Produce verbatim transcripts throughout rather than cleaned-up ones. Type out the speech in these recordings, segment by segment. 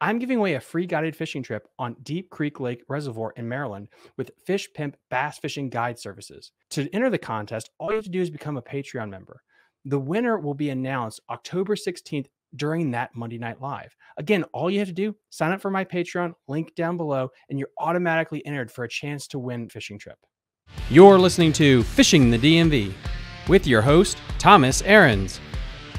I'm giving away a free guided fishing trip on Deep Creek Lake Reservoir in Maryland with Fish Pimp Bass Fishing Guide Services. To enter the contest, all you have to do is become a Patreon member. The winner will be announced October sixteenth during that Monday Night Live. Again, all you have to do, sign up for my Patreon, link down below, and you're automatically entered for a chance to win a fishing trip. You're listening to Fishing the D M V with your host, Thomas Ahrens.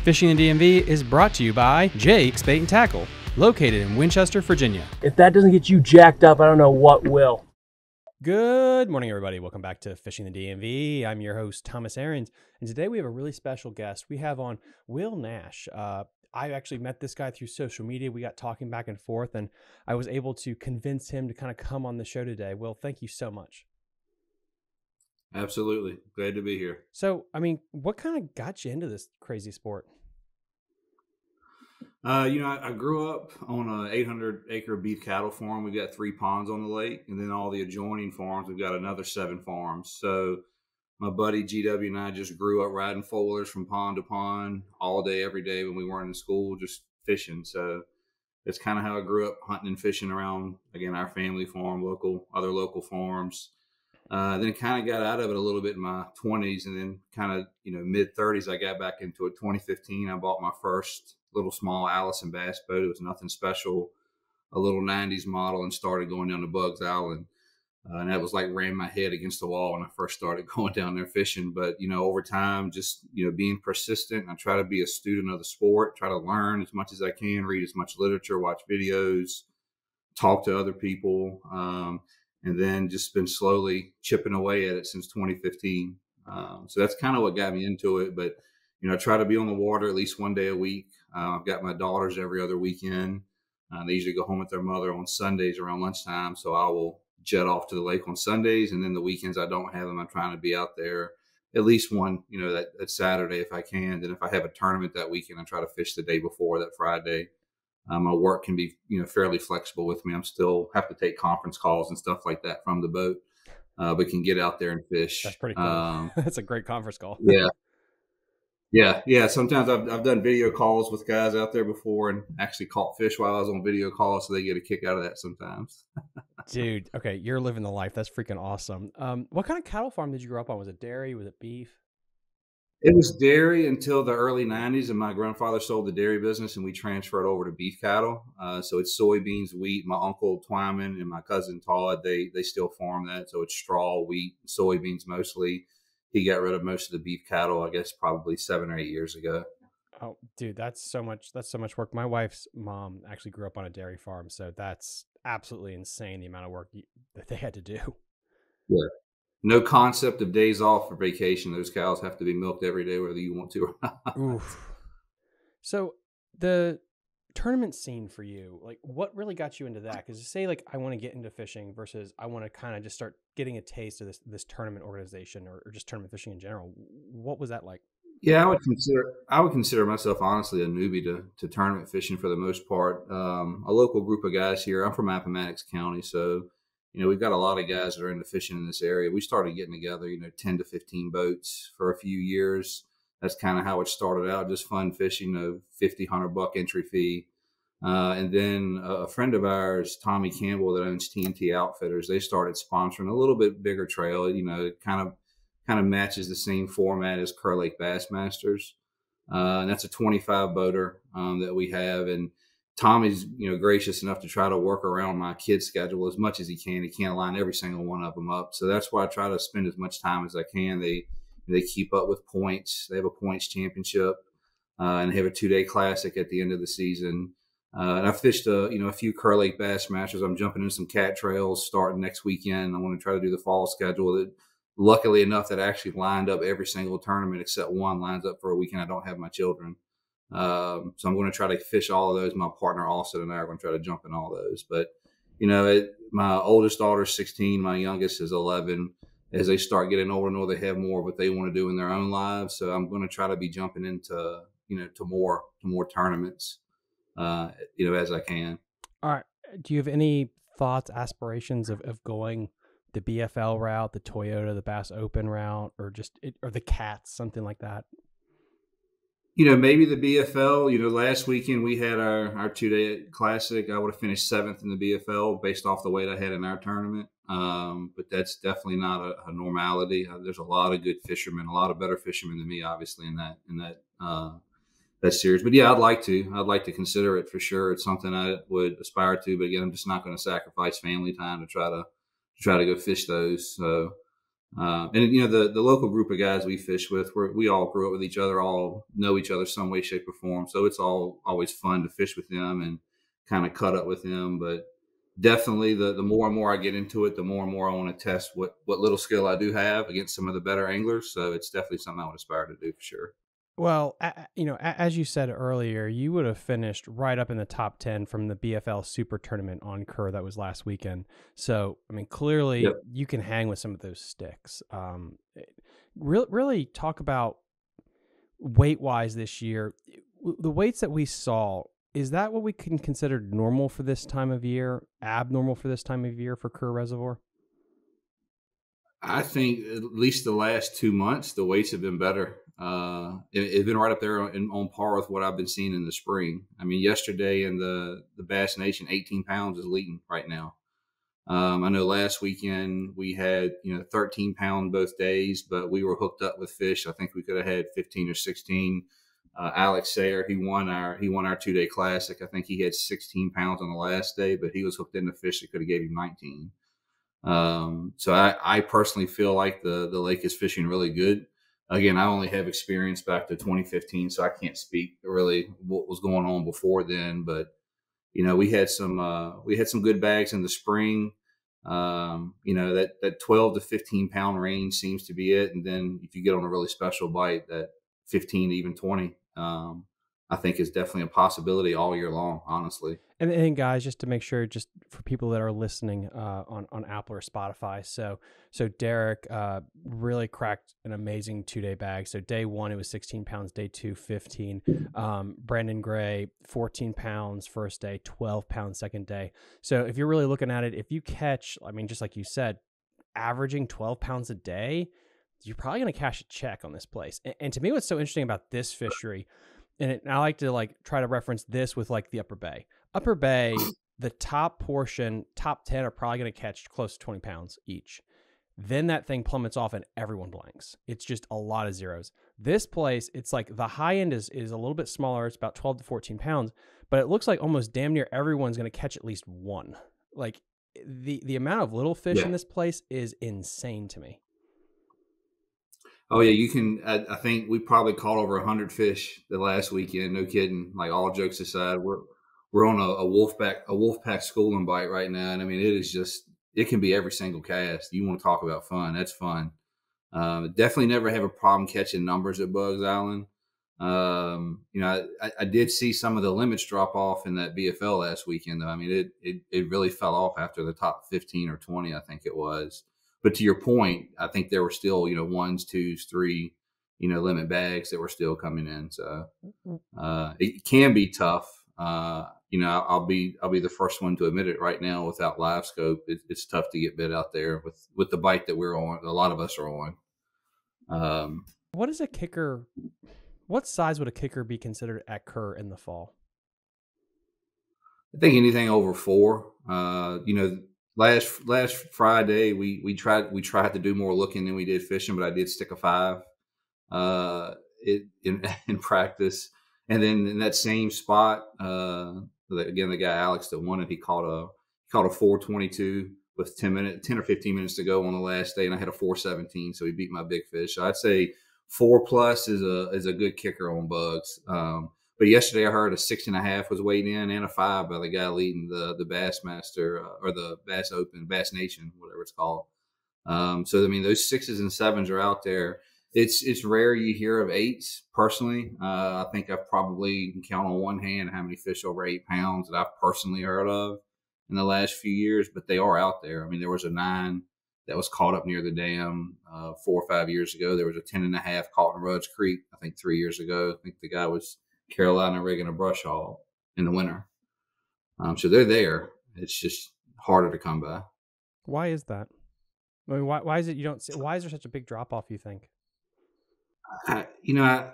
Fishing the D M V is brought to you by Jake's Bait and Tackle, located in Winchester, Virginia. If that doesn't get you jacked up, I don't know what will. Good morning, everybody. Welcome back to Fishing the D M V. I'm your host, Thomas Ahrens, and today we have a really special guest. We have on Will Nash. Uh, I actually met this guy through social media. We got talking back and forth, and I was able to convince him to kind of come on the show today. Will, thank you so much. Absolutely. Glad to be here. So, I mean, what kind of got you into this crazy sport? Uh, you know, I, I grew up on an eight hundred acre beef cattle farm. We've got three ponds on the lake, and then all the adjoining farms. We've got another seven farms. So my buddy G W and I just grew up riding foalers from pond to pond all day, every day when we weren't in school, just fishing. So it's kind of how I grew up, hunting and fishing around, again, our family farm, local, other local farms. Uh, then kind of got out of it a little bit in my twenties, and then kind of, you know, mid thirties, I got back into it. twenty fifteen, I bought my first little small Allison bass boat. It was nothing special, a little nineties model, and started going down to Buggs Island. Uh, and that was like ran my head against the wall when I first started going down there fishing. But, you know, over time, just, you know, being persistent, I try to be a student of the sport, try to learn as much as I can, read as much literature, watch videos, talk to other people. Um, and then just been slowly chipping away at it since twenty fifteen. Um, so that's kind of what got me into it. But, you know, I try to be on the water at least one day a week. Uh, I've got my daughters every other weekend. Uh, they usually go home with their mother on Sundays around lunchtime. So I will jet off to the lake on Sundays. And then the weekends I don't have them, I'm trying to be out there at least one, you know, that, that Saturday if I can. Then if I have a tournament that weekend, I try to fish the day before, that Friday. Um, my work can be, you know, fairly flexible with me. I'm still have to take conference calls and stuff like that from the boat, uh, but can get out there and fish. That's pretty cool. Um, That's a great conference call. Yeah. Yeah. Yeah. Sometimes I've, I've done video calls with guys out there before and actually caught fish while I was on video calls. So they get a kick out of that sometimes. Dude. Okay. You're living the life. That's freaking awesome. Um, what kind of cattle farm did you grow up on? Was it dairy? Was it beef? It was dairy until the early nineties, and my grandfather sold the dairy business, and we transferred over to beef cattle. Uh, so it's soybeans, wheat. My uncle Twyman and my cousin Todd, they they still farm that. So it's straw, wheat, soybeans mostly. He got rid of most of the beef cattle, I guess, probably seven or eight years ago. Oh, dude, that's so much. That's so much work. My wife's mom actually grew up on a dairy farm, so that's absolutely insane the amount of work that they had to do. Yeah. No concept of days off for vacation. Those cows have to be milked every day, whether you want to or not. Oof. So the tournament scene for you, like what really got you into that? Because say like, I want to get into fishing versus I want to kind of just start getting a taste of this, this tournament organization or, or just tournament fishing in general. What was that like? Yeah, I would consider I would consider myself honestly a newbie to, to tournament fishing for the most part. Um, a local group of guys here. I'm from Appomattox County, so you know, we've got a lot of guys that are into fishing in this area. We started getting together, you know, ten to fifteen boats for a few years. That's kind of how it started out, just fun fishing, you know, fifty, one hundred buck entry fee. Uh, and then a friend of ours, Tommy Campbell, that owns T N T Outfitters, they started sponsoring a little bit bigger trail. You know, it kind of, kind of matches the same format as Kerr Lake Bassmasters. Uh, and that's a twenty-five boater um, that we have. And Tommy's, you know, gracious enough to try to work around my kid's schedule as much as he can. He can't line every single one of them up. So that's why I try to spend as much time as I can. They they keep up with points. They have a points championship uh, and they have a two-day classic at the end of the season. Uh, and I fished, a, you know, a few Kerr Lake Bass Masters. I'm jumping in some cat trails starting next weekend. I want to try to do the fall schedule. That, luckily enough, that I actually lined up every single tournament except one lines up for a weekend. I don't have my children. Um, so I'm going to try to fish all of those. My partner Allison and I are going to try to jump in all those. But, you know, it, my oldest daughter is sixteen. My youngest is eleven. As they start getting older and older, they have more of what they want to do in their own lives. So I'm going to try to be jumping into, you know, to more, to more tournaments, uh, you know, as I can. All right. Do you have any thoughts, aspirations of, of going the B F L route, the Toyota, the Bass Open route, or just, it, or the cats, something like that? you know, maybe the B F L. You know, last weekend we had our, our two-day classic. I would have finished seventh in the B F L based off the weight I had in our tournament. Um, but that's definitely not a, a normality. Uh, there's a lot of good fishermen, a lot of better fishermen than me, obviously, in that in that uh, that series. But yeah, I'd like to. I'd like to consider it for sure. It's something I would aspire to. But again, I'm just not going to sacrifice family time to try to, to try to go fish those. So. Uh, and, you know, the, the local group of guys we fish with, we're, we all grew up with each other, all know each other some way, shape or form. So it's all always fun to fish with them and kind of cut up with them. But definitely the, the more and more I get into it, the more and more I want to test what, what little skill I do have against some of the better anglers. So it's definitely something I would aspire to do for sure. Well, you know, as you said earlier, you would have finished right up in the top ten from the B F L Super Tournament on Kerr that was last weekend. So, I mean, clearly yep. you can hang with some of those sticks. Um, re- really talk about weight-wise this year. The weights that we saw, is that what we can consider normal for this time of year, abnormal for this time of year for Kerr Reservoir? I think at least the last two months, the weights have been better. Uh, it, it's been right up there on, on par with what I've been seeing in the spring. I mean, yesterday in the, the Bass Nation, eighteen pounds is leading right now. Um, I know last weekend we had, you know, thirteen pound both days, but we were hooked up with fish. I think we could have had fifteen or sixteen. Uh, Alex Sayer, he won our, he won our two day classic. I think he had sixteen pounds on the last day, but he was hooked into fish that could have gave him nineteen. Um, so I, I personally feel like the, the lake is fishing really good. Again, I only have experience back to twenty fifteen, so I can't speak really what was going on before then. But, you know, we had some uh, we had some good bags in the spring. Um, you know, that, that twelve to fifteen pound range seems to be it. And then if you get on a really special bite, that fifteen to even twenty, um, I think is definitely a possibility all year long, honestly. And, and guys, just to make sure, just for people that are listening uh, on on Apple or Spotify, so so Derek uh, really cracked an amazing two day bag. So day one it was sixteen pounds, day two fifteen. Um, Brandon Gray fourteen pounds first day, twelve pounds second day. So if you're really looking at it, if you catch, I mean, just like you said, averaging twelve pounds a day, you're probably gonna cash a check on this place. And, and to me, what's so interesting about this fishery, and, it, and I like to like try to reference this with like the Upper Bay. Upper Bay, the top portion, top ten are probably going to catch close to twenty pounds each. Then that thing plummets off and everyone blanks. It's just a lot of zeros. This place, it's like the high end is, is a little bit smaller. It's about twelve to fourteen pounds, but it looks like almost damn near everyone's going to catch at least one. Like the, the amount of little fish yeah. in this place is insane to me. Oh yeah, you can. I, I think we probably caught over a hundred fish the last weekend. No kidding. Like all jokes aside, we're, We're on a, a wolf pack, a wolf pack schooling bite right now. And I mean, it is just, it can be every single cast. You want to talk about fun. That's fun. Um, definitely never have a problem catching numbers at Buggs Island. Um, you know, I, I did see some of the limits drop off in that B F L last weekend though. I mean, it, it, it really fell off after the top fifteen or twenty, I think it was. But to your point, I think there were still, you know, ones, twos, three, you know, limit bags that were still coming in. So, uh, it can be tough. Uh, You know, I'll be I'll be the first one to admit it right now. Without live scope, it, it's tough to get bit out there with with the bite that we're on. A lot of us are on. Um, what is a kicker? What size would a kicker be considered at Kerr in the fall? I think anything over four. Uh, you know, last last Friday we we tried we tried to do more looking than we did fishing, but I did stick a five uh, it, in in practice. And then in that same spot, uh, again, the guy Alex that won it, he caught a caught a four twenty-two with ten minutes, ten or fifteen minutes to go on the last day, and I had a four seventeen, so he beat my big fish. So I'd say four plus is a is a good kicker on Buggs. Um, but yesterday I heard a six and a half was weighed in, and a five by the guy leading the the Bassmaster uh, or the Bass Open, Bass Nation, whatever it's called. Um, so I mean, those sixes and sevens are out there. It's it's rare you hear of eights personally. Uh, I think I probably can count on one hand how many fish over eight pounds that I've personally heard of in the last few years, but they are out there. I mean, there was a nine that was caught up near the dam uh, four or five years ago. There was a ten and a half caught in Rudd's Creek, I think three years ago. I think the guy was Carolina rigging a brush haul in the winter. Um, so they're there. It's just harder to come by. Why is that? I mean, why why is it you don't see, why is there such a big drop off, you think? I, you know, I,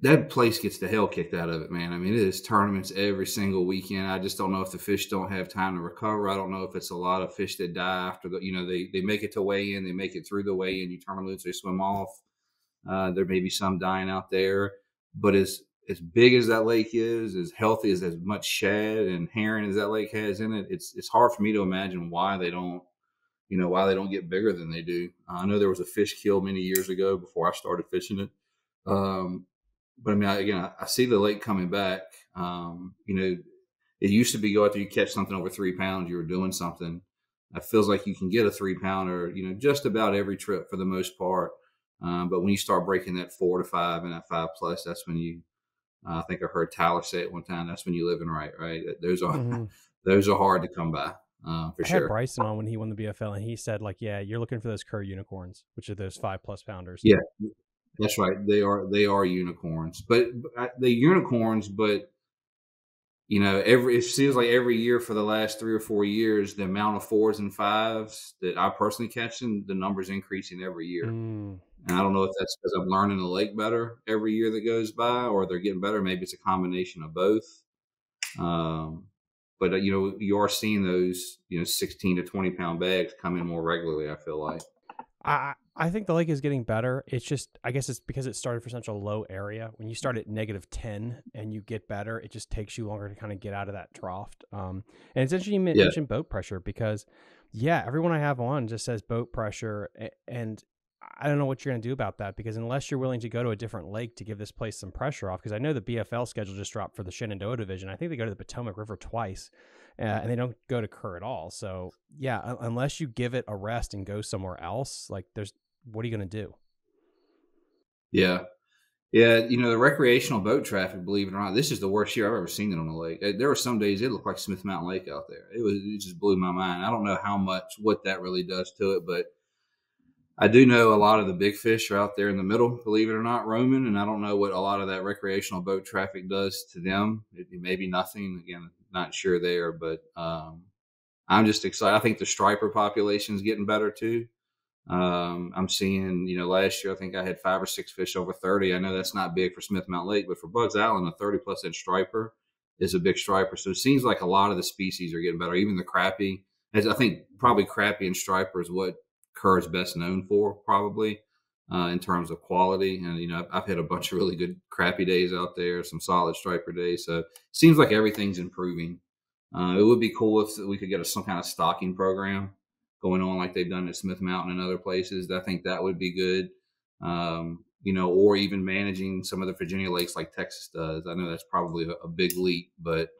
that place gets the hell kicked out of it, man. I mean, it is tournaments every single weekend. I just don't know if the fish don't have time to recover. I don't know if it's a lot of fish that die after the, you know, they, they make it to weigh in, they make it through the weigh in, you turn them loose, they swim off. Uh, there may be some dying out there, but as, as big as that lake is, as healthy as as much shad and herring as that lake has in it, it's, it's hard for me to imagine why they don't, you know, why they don't get bigger than they do. I know there was a fish kill many years ago before I started fishing it. Um, But I mean, I, again, I see the lake coming back. Um, you know, it used to be go out there, you catch something over three pounds, you were doing something. It feels like you can get a three pounder, you know, just about every trip for the most part. Um, but when you start breaking that four to five and that five plus, that's when you, uh, I think I heard Tyler say it one time, that's when you're living right, right? Those are, mm-hmm. those are hard to come by. Uh, for I sure. had Bryson on when he won the B F L, and he said, like, yeah, you're looking for those Kerr unicorns, which are those five plus pounders. Yeah. That's right. They are, they are unicorns, but they unicorns, but you know, every, it seems like every year for the last three or four years, the amount of fours and fives that I personally catch them, the number's increasing every year. Mm. And I don't know if that's because I'm learning the lake better every year that goes by, or they're getting better. Maybe it's a combination of both. Um, but uh, you know, you are seeing those, you know, sixteen to twenty pound bags come in more regularly, I feel like. I, I think the lake is getting better. It's just, I guess it's because it started for such a low area. When you start at negative ten and you get better, it just takes you longer to kind of get out of that trough. Um, and it's interesting you yeah. mentioned boat pressure because, yeah, everyone I have on just says boat pressure. And I don't know what you're going to do about that, because unless you're willing to go to a different lake to give this place some pressure off, because I know the B F L schedule just dropped for the Shenandoah division. I think they go to the Potomac River twice. Uh, and they don't go to Kerr at all. So yeah, un unless you give it a rest and go somewhere else, like there's, what are you going to do? Yeah. Yeah. You know, the recreational boat traffic, believe it or not, this is the worst year I've ever seen it on the lake. There were some days it looked like Smith Mountain Lake out there. It was, it just blew my mind. I don't know how much, what that really does to it, but I do know a lot of the big fish are out there in the middle, believe it or not, roaming. And I don't know what a lot of that recreational boat traffic does to them. It, it may be nothing. Again, not sure there, but um, I'm just excited. I think the striper population is getting better too. Um, I'm seeing, you know, last year, I think I had five or six fish over thirty. I know that's not big for Smith Mountain Lake, but for Buggs Island, a thirty plus inch striper is a big striper. So it seems like a lot of the species are getting better. Even the crappie, as I think probably crappie and striper is what Kerr is best known for, probably, uh, in terms of quality. And, you know, I've, I've had a bunch of really good crappie days out there, some solid striper days. So it seems like everything's improving. Uh, it would be cool if we could get a, some kind of stocking program going on like they've done at Smith Mountain and other places. I think that would be good. Um, you know, or even managing some of the Virginia lakes like Texas does. I know that's probably a, a big leap, but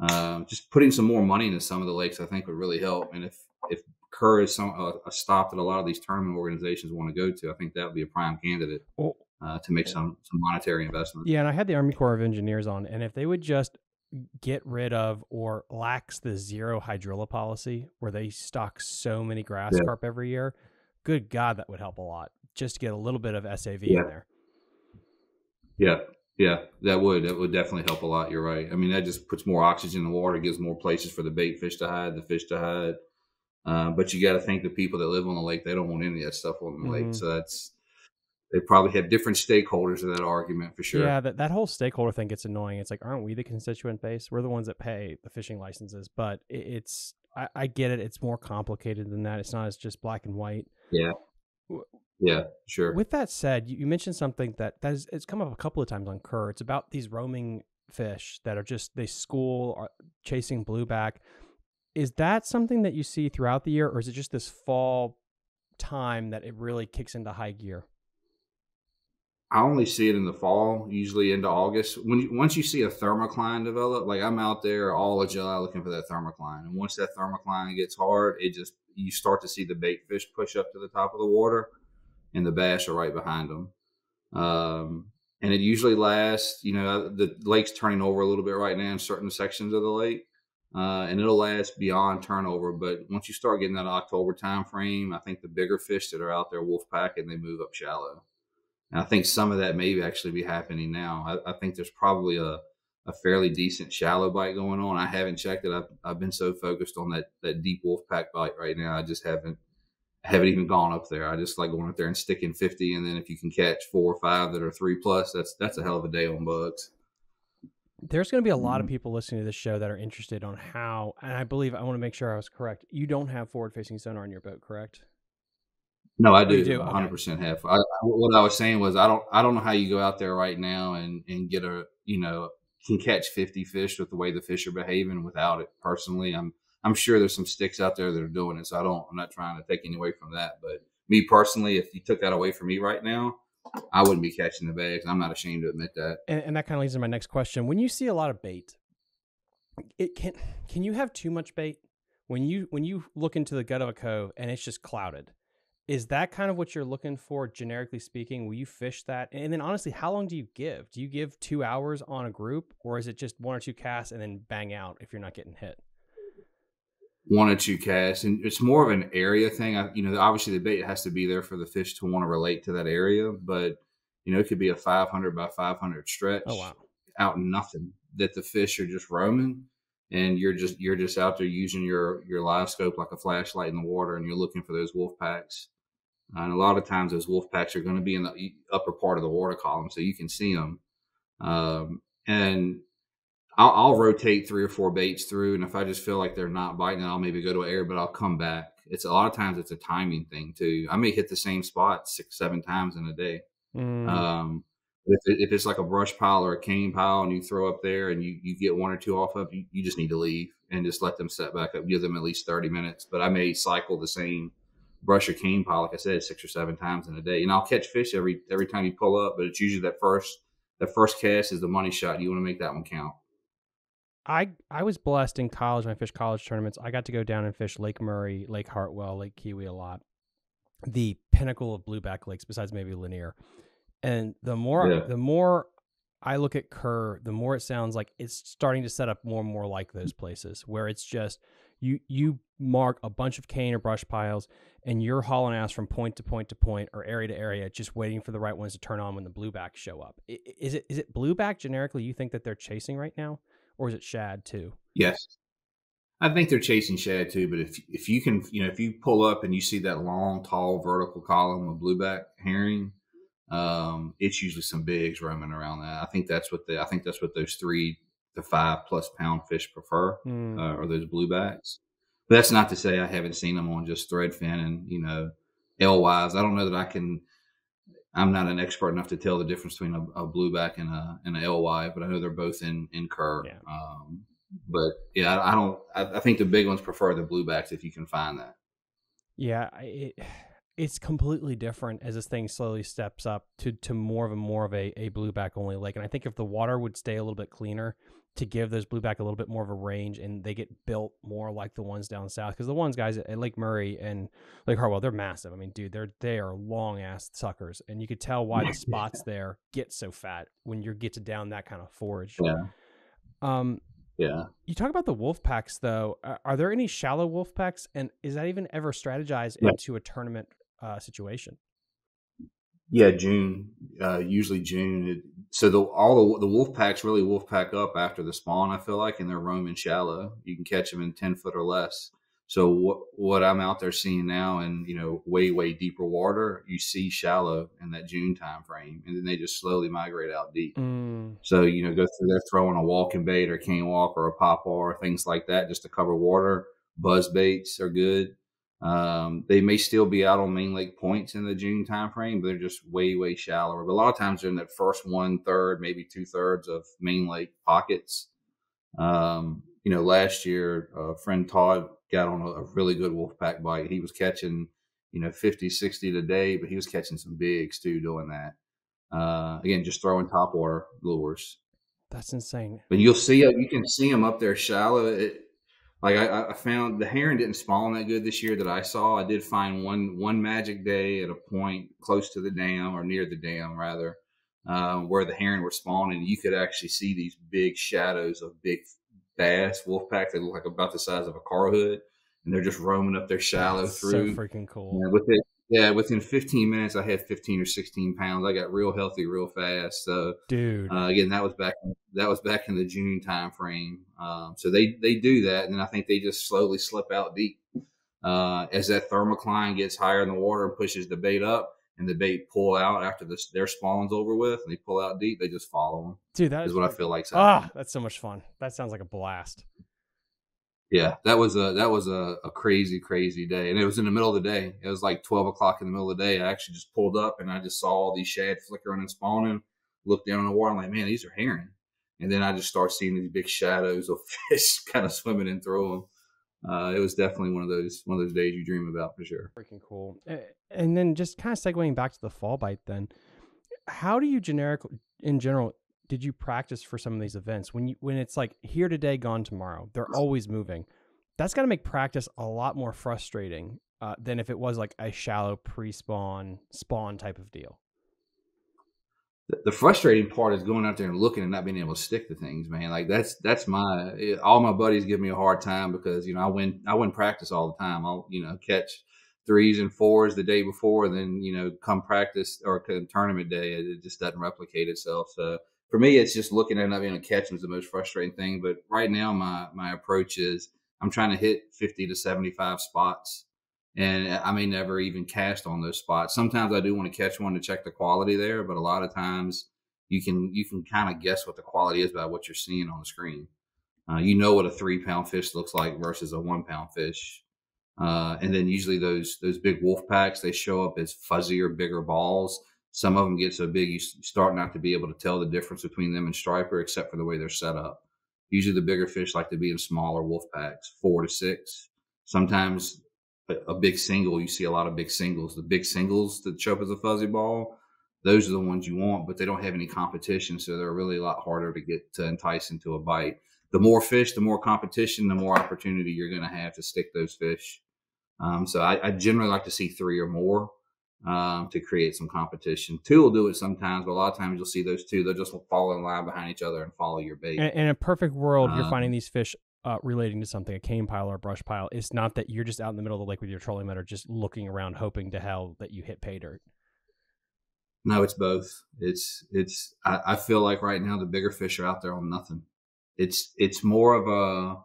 uh, just putting some more money into some of the lakes, I think, would really help. And if, if Kerr is some, uh, a stop that a lot of these tournament organizations want to go to, I think that would be a prime candidate uh, to make some, some monetary investment. Yeah, and I had the Army Corps of Engineers on, and if they would just get rid of or lax the zero hydrilla policy where they stock so many grass yeah. carp every year, good God, that would help a lot, just to get a little bit of S A V yeah. in there. Yeah, yeah, that would. That would definitely help a lot. You're right. I mean, that just puts more oxygen in the water, gives more places for the bait fish to hide, the fish to hide. Uh, but you got to think the people that live on the lake, they don't want any of that stuff on the mm-hmm. lake. So that's, they probably have different stakeholders in that argument for sure. Yeah, that, that whole stakeholder thing gets annoying. It's like, aren't we the constituent base? We're the ones that pay the fishing licenses. But it, it's, I, I get it. It's more complicated than that. It's not as just black and white. Yeah. Yeah, sure. With that said, you, you mentioned something that, that is, it's come up a couple of times on Kerr. It's about these roaming fish that are just, they school, are chasing blueback. Is that something that you see throughout the year, or is it just this fall time that it really kicks into high gear? I only see it in the fall, usually into August. When you, once you see a thermocline develop, like I'm out there all of July looking for that thermocline. And once that thermocline gets hard, it just, you start to see the bait fish push up to the top of the water and the bass are right behind them. Um, and it usually lasts, you know, the lake's turning over a little bit right now in certain sections of the lake. Uh, and it'll last beyond turnover. But once you start getting that October time frame, I think the bigger fish that are out there wolf pack and they move up shallow. And I think some of that may actually be happening now. I, I think there's probably a, a fairly decent shallow bite going on. I haven't checked it. I've, I've been so focused on that, that deep wolf pack bite right now. I just haven't I haven't even gone up there. I just like going up there and sticking fifty, and then if you can catch four or five that are three plus, that's that's a hell of a day on bugs. There's going to be a lot of people listening to this show that are interested on how, and I believe, I want to make sure I was correct. You don't have forward-facing sonar on your boat, correct? No, I do. You do? one hundred percent okay. have. I, what I was saying was I don't I don't know how you go out there right now and, and get a, you know, can catch fifty fish with the way the fish are behaving without it. Personally, I'm I'm sure there's some sticks out there that are doing it, so I don't, I'm not trying to take any away from that. But me personally, if you took that away from me right now, I wouldn't be catching the bags. I'm not ashamed to admit that. And, and that kind of leads to my next question. When you see a lot of bait, it can can you have too much bait? When you when you look into the gut of a cove and it's just clouded, is that kind of what you're looking for, generically speaking? Will you fish that? And then honestly, how long do you give? Do you give two hours on a group, or is it just one or two casts and then bang out if you're not getting hit? One or two casts, and it's more of an area thing. I, you know, obviously the bait has to be there for the fish to want to relate to that area, but you know, it could be a five hundred by five hundred stretch oh, wow. out in nothing that the fish are just roaming, and you're just you're just out there using your your live scope like a flashlight in the water, and you're looking for those wolf packs. And a lot of times those wolf packs are going to be in the upper part of the water column, so you can see them. Um, and I'll, I'll rotate three or four baits through, and if I just feel like they're not biting, I'll maybe go to an area, but I'll come back. It's a lot of times it's a timing thing too. I may hit the same spot six, seven times in a day. Mm. Um, if, if it's like a brush pile or a cane pile, and you throw up there and you, you get one or two off of, you, you just need to leave and just let them set back up. Give them at least thirty minutes. But I may cycle the same brush or cane pile, like I said, six or seven times in a day, and I'll catch fish every every time you pull up. But it's usually that first that first cast is the money shot. You want to make that one count. I, I was blessed in college when I fished college tournaments. I got to go down and fish Lake Murray, Lake Hartwell, Lake Kiwi a lot. The pinnacle of blueback lakes, besides maybe Lanier. And the more yeah. the more I look at Kerr, the more it sounds like it's starting to set up more and more like those places where it's just you you mark a bunch of cane or brush piles and you're hauling ass from point to point to point or area to area, just waiting for the right ones to turn on when the bluebacks show up. Is it is it blueback generically you think that they're chasing right now? Or is it shad too? Yes. I think they're chasing shad too, but if if you can, you know, if you pull up and you see that long, tall, vertical column of blueback herring, um, it's usually some bigs roaming around that. I think that's what the, I think that's what those three to five plus pound fish prefer, mm. uh, are those bluebacks. But that's not to say I haven't seen them on just threadfin and, you know, alewives. I don't know that I can, I'm not an expert enough to tell the difference between a, a blueback and a and an alewife, but I know they're both in in Kerr. Yeah. Um, but yeah, I, I don't. I, I think the big ones prefer the bluebacks if you can find that. Yeah, it, it's completely different as this thing slowly steps up to to more of a more of a, a blueback only lake. And I think if the water would stay a little bit cleaner to give those blueback a little bit more of a range, and they get built more like the ones down south, because the ones guys at Lake Murray and Lake Hartwell, they're massive. I mean, dude, they're they are long ass suckers, and you could tell why the spots there get so fat when you get to down that kind of forage. Yeah. Um. Yeah. You talk about the wolf packs though. Are, are there any shallow wolf packs, and is that even ever strategized yeah. into a tournament uh, situation? Yeah, June, uh, usually June. It, so the, all the, the wolf packs really wolf pack up after the spawn, I feel like, and they're roaming shallow. You can catch them in ten foot or less. So what, what I'm out there seeing now in, you know, way, way deeper water, you see shallow in that June time frame, and then they just slowly migrate out deep. Mm. So, you know, go through there throwing a walking bait or a cane walk or a pop or things like that just to cover water. Buzz baits are good. Um, they may still be out on main lake points in the June timeframe, but they're just way, way shallower. But a lot of times they're in that first one third, maybe two thirds of main lake pockets. Um, you know, last year, uh, friend Todd got on a, a really good wolf pack bite. He was catching, you know, fifty, sixty today, but he was catching some bigs too doing that. Uh, again, just throwing top water lures. That's insane. But you'll see, you can see them up there shallow. It, Like I, I found the heron didn't spawn that good this year that I saw. I did find one one magic day at a point close to the dam or near the dam rather, uh, where the heron were spawning. You could actually see these big shadows of big bass wolf pack that look like about the size of a car hood, and they're just roaming up there shallow That's through. So freaking cool. Yeah, within, yeah, within fifteen minutes, I had fifteen or sixteen pounds. I got real healthy real fast. So, dude, uh, again, that was back. In That was back in the June time frame. Um, so they, they do that. And then I think they just slowly slip out deep. uh, as that thermocline gets higher in the water and pushes the bait up, and the bait pull out after the, their spawn's over with, and they pull out deep, they just follow them. Dude, that is, is what like, I feel like. Ah, that's so much fun. That sounds like a blast. Yeah, that was a that was a, a crazy, crazy day. And it was in the middle of the day. It was like twelve o'clock in the middle of the day. I actually just pulled up, and I just saw all these shad flickering and spawning. Looked down in the water. I'm like, man, these are herring. And then I just start seeing these big shadows of fish kind of swimming in through them. Uh, it was definitely one of those one of those days you dream about for sure. Freaking cool. And then just kind of segueing back to the fall bite then, how do you generic, in general, did you practice for some of these events? When you, when it's like here today, gone tomorrow, they're always moving. That's got to make practice a lot more frustrating uh, than if it was like a shallow pre-spawn, spawn type of deal. The frustrating part is going out there and looking and not being able to stick to things, man. Like that's, that's my, it, all my buddies give me a hard time because, you know, I win, I win practice all the time. I'll, you know, catch threes and fours the day before, and then, you know, come practice or come tournament day, it, it just doesn't replicate itself. So for me, it's just looking at not being able to catch them is the most frustrating thing. But right now, my, my approach is I'm trying to hit fifty to seventy-five spots, and I may never even cast on those spots. Sometimes I do want to catch one to check the quality there, but a lot of times you can you can kind of guess what the quality is by what you're seeing on the screen. Uh, you know what a three pound fish looks like versus a one pound fish, uh, and then usually those those big wolf packs, they show up as fuzzier, bigger balls. Some of them get so big you start not to be able to tell the difference between them and striper, except for the way they're set up. Usually the bigger fish like to be in smaller wolf packs, four to six. Sometimes a big single, you see a lot of big singles. The big singles that show up as a fuzzy ball, those are the ones you want, but they don't have any competition, so they're really a lot harder to get to entice into a bite. The more fish, the more competition, the more opportunity you're going to have to stick those fish. Um, so I, I generally like to see three or more um, to create some competition. Two will do it sometimes, but a lot of times you'll see those two. They'll just fall in line behind each other and follow your bait. In, in a perfect world, um, you're finding these fish Uh, relating to something, a cane pile or a brush pile. It's not that you're just out in the middle of the lake with your trolling motor just looking around hoping to hell that you hit pay dirt. No, it's both. It's, it's, I, I feel like right now the bigger fish are out there on nothing. It's, it's more of a,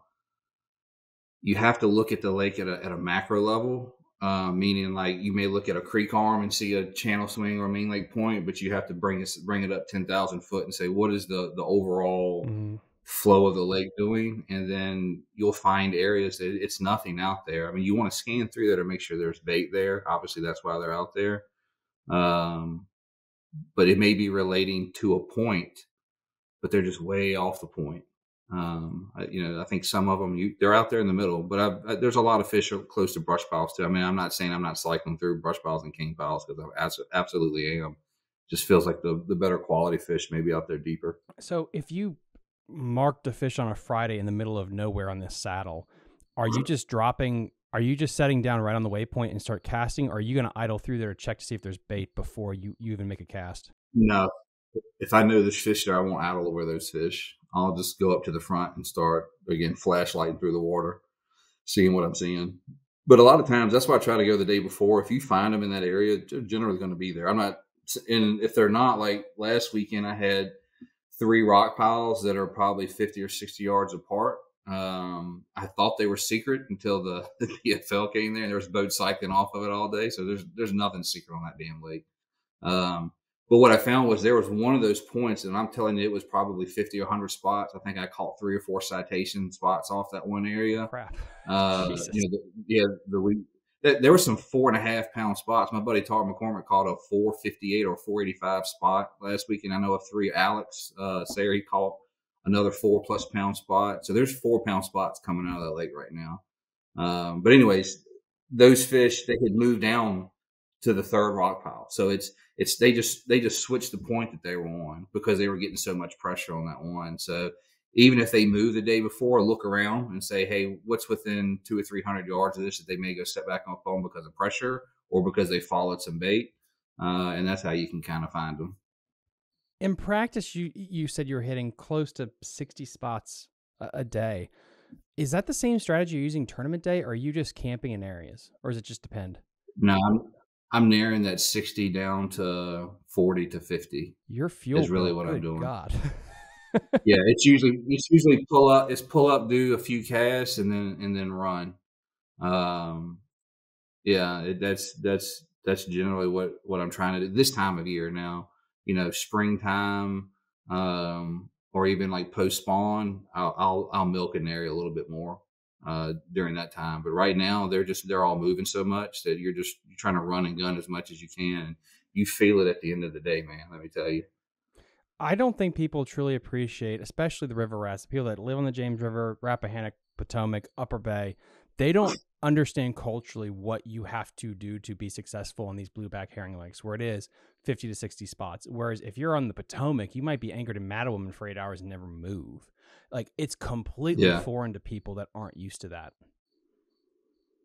you have to look at the lake at a, at a macro level, uh, meaning like you may look at a creek arm and see a channel swing or a main lake point, but you have to bring it, bring it up ten thousand foot and say, what is the, the overall mm-hmm. flow of the lake doing? And then you'll find areas that it's nothing out there. I mean, you want to scan through there to make sure there's bait there. Obviously that's why they're out there. Um, but it may be relating to a point, but they're just way off the point. Um, I, you know, I think some of them, you, they're out there in the middle, but I've, I, there's a lot of fish close to brush piles too. I mean, I'm not saying I'm not cycling through brush piles and cane piles, because I absolutely am. Just feels like the, the better quality fish may be out there deeper. So if you marked a fish on a Friday in the middle of nowhere on this saddle, are you just dropping, are you just setting down right on the waypoint and start casting? Or are you going to idle through there to check to see if there's bait before you, you even make a cast? No. If I know there's fish there, I won't idle over those fish. I'll just go up to the front and start, again, flashlighting through the water, seeing what I'm seeing. But a lot of times, that's why I try to go the day before. If you find them in that area, they're generally going to be there. I'm not, and if they're not, like last weekend, I had three rock piles that are probably fifty or sixty yards apart. Um, I thought they were secret until the, the B F L came there, and there was boat cycling off of it all day. So there's, there's nothing secret on that damn lake. Um, but what I found was there was one of those points, and I'm telling you, it was probably fifty or a hundred spots. I think I caught three or four citation spots off that one area. Crap. Uh, you know, the, yeah, the week, th there were some four and a half pound spots. My buddy Todd McCormick caught a four fifty-eight or four eighty-five spot last week, and I know a three Alex uh, Sayer, he caught another four plus pound spot. So there's four pound spots coming out of that lake right now. Um, but anyways, those fish, they had moved down to the third rock pile. So it's it's they just they just switched the point that they were on because they were getting so much pressure on that one. So even if they move the day before, look around and say, hey, what's within two or three hundred yards of this that they may go set back on foam because of pressure or because they followed some bait. Uh, and that's how you can kind of find them. In practice, you, you said you were hitting close to sixty spots a, a day. Is that the same strategy you're using tournament day, or are you just camping in areas, or does it just depend? No, I'm, I'm narrowing that sixty down to forty to fifty. Your fuel is really what I'm doing. God. Yeah, it's usually it's usually pull up, it's pull up, do a few casts, and then and then run. Um, Yeah, it, that's that's that's generally what what I'm trying to do this time of year now. You know, springtime, um, or even like post spawn, I'll, I'll I'll milk an area a little bit more uh, during that time. But right now, they're just they're all moving so much that you're just you're trying to run and gun as much as you can. And you feel it at the end of the day, man. Let me tell you. I don't think people truly appreciate, especially the river rats, the people that live on the James River, Rappahannock, Potomac, Upper Bay. They don't understand culturally what you have to do to be successful in these blueback herring lakes, where it is fifty to sixty spots. Whereas if you're on the Potomac, you might be anchored in Mattawoman for eight hours and never move. Like, it's completely yeah. foreign to people that aren't used to that.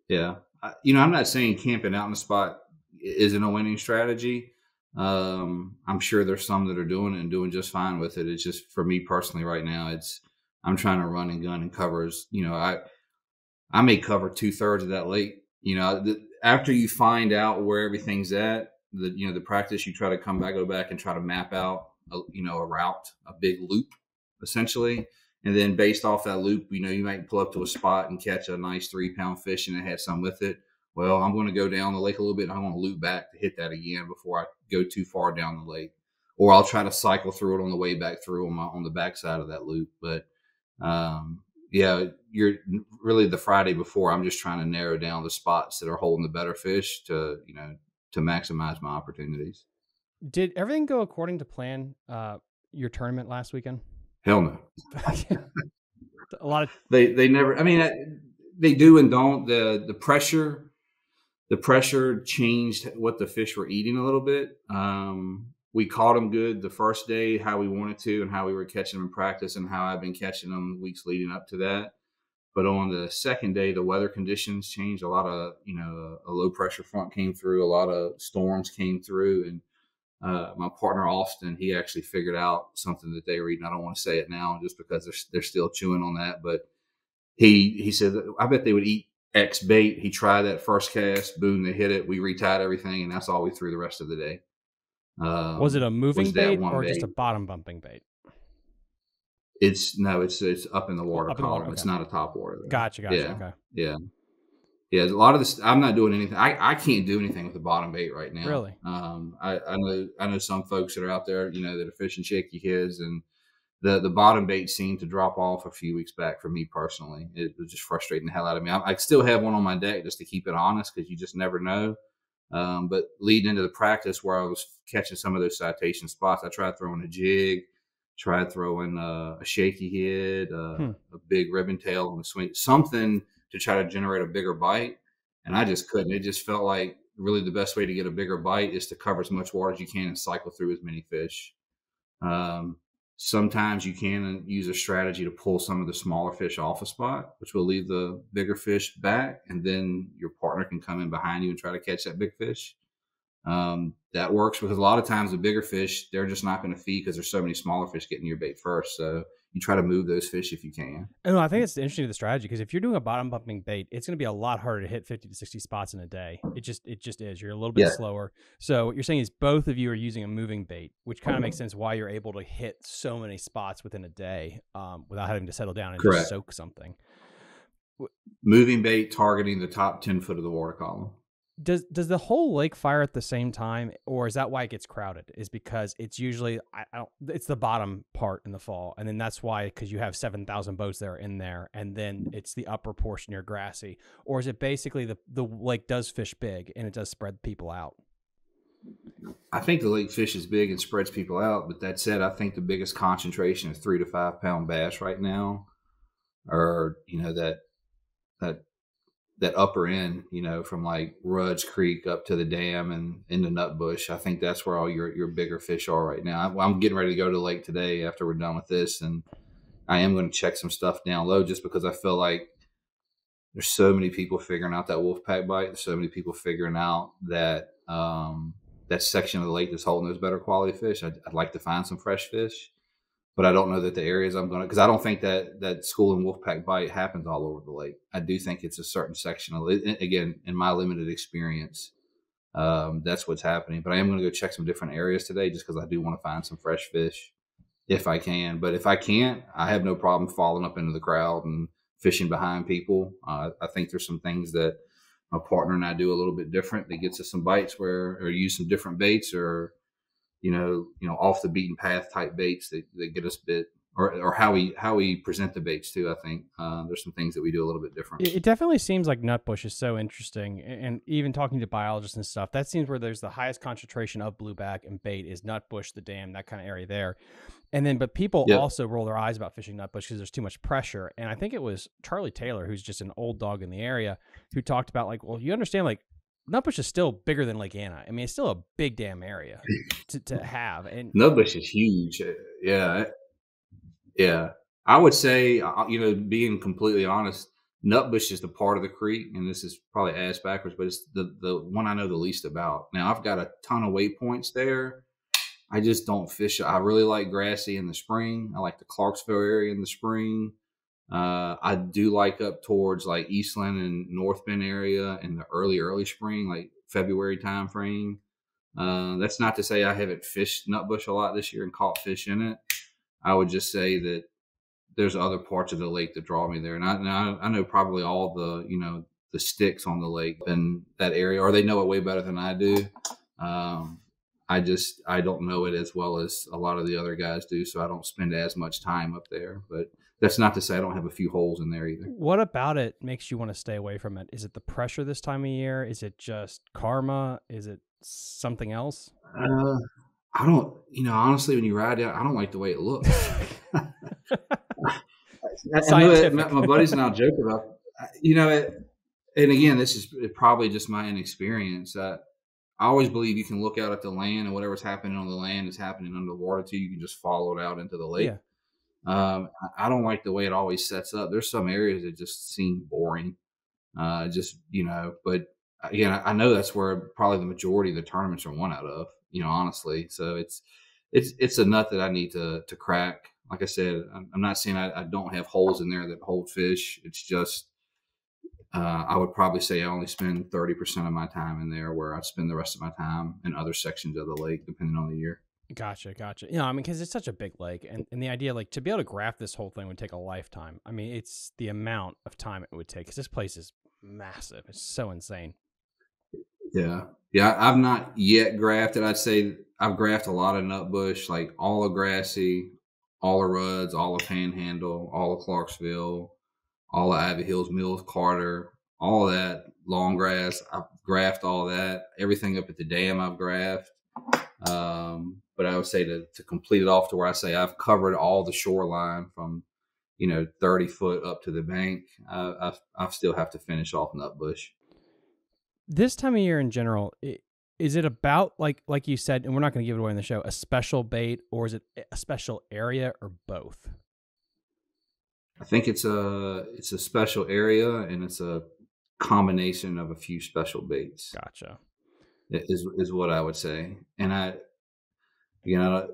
Yeah. I, you know, I'm not saying camping out in the spot isn't a winning strategy. Um, I'm sure there's some that are doing it and doing just fine with it. It's just, for me personally right now, it's, I'm trying to run and gun and covers, you know, I, I may cover two thirds of that lake. You know, the, after you find out where everything's at, the, you know, the practice, you try to come back, go back and try to map out, a, you know, a route, a big loop essentially. And then based off that loop, you know, you might pull up to a spot and catch a nice three pound fish and it had some with it. Well, I'm going to go down the lake a little bit. And I want to loop back to hit that again before I go too far down the lake, or I'll try to cycle through it on the way back through on my, on the backside of that loop. But, um, yeah, you're really the Friday before. I'm just trying to narrow down the spots that are holding the better fish to, you know, to maximize my opportunities. Did everything go according to plan? Uh, your tournament last weekend? Hell no. A lot of they they never. I mean, they do and don't. the The pressure, the pressure changed what the fish were eating a little bit. Um, We caught them good the first day, how we wanted to, and how we were catching them in practice, and how I've been catching them weeks leading up to that. But on the second day, the weather conditions changed. A lot of, you know, a low pressure front came through. A lot of storms came through. And uh, my partner, Austin, he actually figured out something that they were eating. I don't want to say it now just because they're, they're still chewing on that. But he, he said, I bet they would eat X bait. He tried that first cast. Boom, they hit it. We retied everything. And that's all we threw the rest of the day. Um, was it a moving bait or bait? Just a bottom bumping bait? It's no, it's it's up in the water up column. The water, okay. It's not a top water. Though. Gotcha, gotcha. Yeah, okay. yeah, yeah. A lot of this, I'm not doing anything. I, I can't do anything with a bottom bait right now. Really? Um, I, I know I know some folks that are out there, you know, that are fishing shaky heads, and the the bottom bait seemed to drop off a few weeks back for me personally. It was just frustrating the hell out of me. I, I still have one on my deck just to keep it honest, because you just never know. Um, but leading into the practice where I was catching some of those citation spots, I tried throwing a jig, tried throwing uh, a shaky head, uh, hmm. a big ribbon tail on the swing, something to try to generate a bigger bite. And I just couldn't. It just felt like really the best way to get a bigger bite is to cover as much water as you can and cycle through as many fish. Um, sometimes you can use a strategy to pull some of the smaller fish off a spot, which will leave the bigger fish back, and then your partner can come in behind you and try to catch that big fish. Um, that works, because a lot of times the bigger fish, they're just not going to feed because there's so many smaller fish getting your bait first. So you try to move those fish if you can. And I think it's interesting, the strategy, because if you're doing a bottom bumping bait, it's going to be a lot harder to hit fifty to sixty spots in a day. It just, it just is. You're a little bit yeah. slower. So what you're saying is both of you are using a moving bait, which kind of mm-hmm. makes sense why you're able to hit so many spots within a day um, without having to settle down and Correct. Just soak something. Moving bait targeting the top ten foot of the water column. Does does the whole lake fire at the same time, or is that why it gets crowded? Is because it's usually I, I don't, it's the bottom part in the fall, and then that's why, because you have seven thousand boats that are in there, and then it's the upper portion near grassy, or is it basically the the lake does fish big and it does spread people out? I think the lake fishes big and spreads people out, but that said, I think the biggest concentration is three to five pound bass right now, or you know that that. that upper end, you know, from like Rudd's Creek up to the dam and into Nutbush. I think that's where all your, your bigger fish are right now. I, I'm getting ready to go to the lake today after we're done with this. And I am going to check some stuff down low just because I feel like there's so many people figuring out that wolf pack bite. There's so many people figuring out that, um, that section of the lake that's holding those better quality fish. I'd, I'd like to find some fresh fish, but I don't know that the areas I'm going to, because I don't think that that school and wolfpack bite happens all over the lake. I do think it's a certain section of it. Again, in my limited experience, um, that's what's happening. But I am going to go check some different areas today just because I do want to find some fresh fish if I can. But if I can't, I have no problem falling up into the crowd and fishing behind people. Uh, I think there's some things that my partner and I do a little bit different. That gets us some bites where, or use some different baits, or, you know, you know, off the beaten path type baits that, that get us bit, or, or how we, how we present the baits too. I think uh, there's some things that we do a little bit different. It definitely seems like Nutbush is so interesting. And even talking to biologists and stuff, that seems where there's the highest concentration of blueback and bait is Nutbush, the dam, that kind of area there. And then, but people yep. also roll their eyes about fishing Nutbush because there's too much pressure. And I think it was Charlie Taylor, who's just an old dog in the area, who talked about like, well, you understand, like, Nutbush is still bigger than Lake Anna. I mean, it's still a big damn area to, to have. And Nutbush is huge. Yeah. Yeah. I would say, you know, being completely honest, Nutbush is the part of the creek, and this is probably ass backwards, but it's the, the one I know the least about. Now, I've got a ton of waypoints there. I just don't fish. I really like grassy in the spring. I like the Clarksville area in the spring. Uh, I do like up towards like Eastland and North Bend area in the early, early spring, like February time frame. Uh, that's not to say I haven't fished Nutbush a lot this year and caught fish in it. I would just say that there's other parts of the lake that draw me there. And I, and I, I know probably all the, you know, the sticks on the lake in that area, or they know it way better than I do. Um, I just, I don't know it as well as a lot of the other guys do. So I don't spend as much time up there, but that's not to say I don't have a few holes in there either. What about it makes you want to stay away from it? Is it the pressure this time of year? Is it just karma? Is it something else? Uh, I don't, you know, honestly, when you ride out, I don't like the way it looks. I know it, my, my buddies and I'll joke about, you know, it, and again, this is probably just my inexperience. I, I always believe you can look out at the land, and whatever's happening on the land is happening under the water too. You can just follow it out into the lake. Yeah. Um, I don't like the way it always sets up. There's some areas that just seem boring. Uh, just, you know, but again, I, I know that's where probably the majority of the tournaments are won out of, you know, honestly. So it's, it's, it's a nut that I need to, to crack. Like I said, I'm, I'm not saying I, I don't have holes in there that hold fish. It's just, uh, I would probably say I only spend thirty percent of my time in there, where I spend the rest of my time in other sections of the lake, depending on the year. Gotcha. Gotcha. You know, I mean, cause it's such a big lake, and, and the idea, like, to be able to graph this whole thing would take a lifetime. I mean, it's the amount of time it would take. Cause this place is massive. It's so insane. Yeah. Yeah. I've not yet graphed it. I'd say I've graphed a lot of Nutbush, like all of Grassy, all of Rudd's, all of Panhandle, all of Clarksville, all of Ivy Hills, Mills, Carter, all of that long grass. I've graphed all that, everything up at the dam I've graphed. Um, but I would say to, to complete it off to where I say I've covered all the shoreline from, you know, thirty foot up to the bank, uh, I, I still have to finish off Nutbush. This time of year in general, it, is it about, like, like you said, and we're not going to give it away on the show, a special bait, or is it a special area, or both? I think it's a, it's a special area, and it's a combination of a few special baits. Gotcha. Is, is what I would say. And I, you know,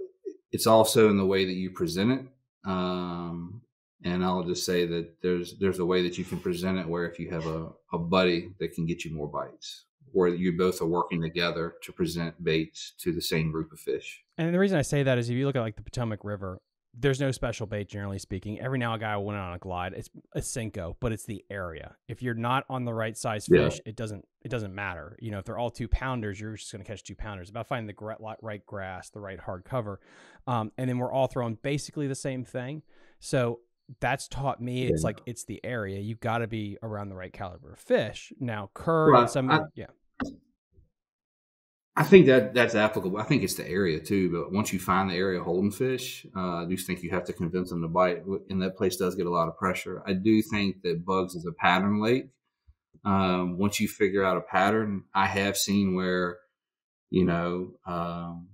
it's also in the way that you present it. Um, and I'll just say that there's, there's a way that you can present it where if you have a, a buddy that can get you more bites, where you both are working together to present baits to the same group of fish. And the reason I say that is if you look at like the Potomac River, there's no special bait, generally speaking. Every now and a guy went on a glide. It's a Senko, but it's the area. If you're not on the right size fish, yeah. it doesn't it doesn't matter. You know, if they're all two pounders, you're just going to catch two pounders. It's about finding the right grass, the right hard cover, um, and then we're all throwing basically the same thing. So that's taught me. It's yeah. like it's the area. You got to be around the right caliber of fish. Now, Kerr well, and some I, yeah. I think that that's applicable. I think it's the area too, but once you find the area holding fish, uh, I do think you have to convince them to bite, and that place does get a lot of pressure. I do think that Buggs is a pattern lake. Um, once you figure out a pattern, I have seen where, you know, um,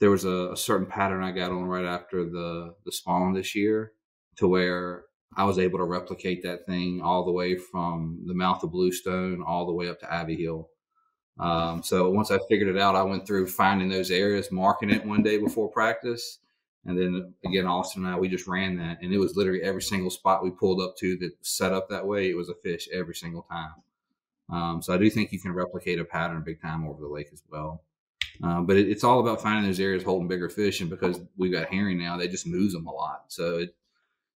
there was a, a certain pattern I got on right after the, the spawn this year, to where I was able to replicate that thing all the way from the mouth of Bluestone all the way up to Ivy Hill. Um, so once I figured it out, I went through finding those areas, marking it one day before practice. And then again, Austin and I, we just ran that, and it was literally every single spot we pulled up to that set up that way. It was a fish every single time. Um, so I do think you can replicate a pattern big time over the lake as well. Um, but it, it's all about finding those areas holding bigger fish. And because we've got herring now, they just move them a lot. So it,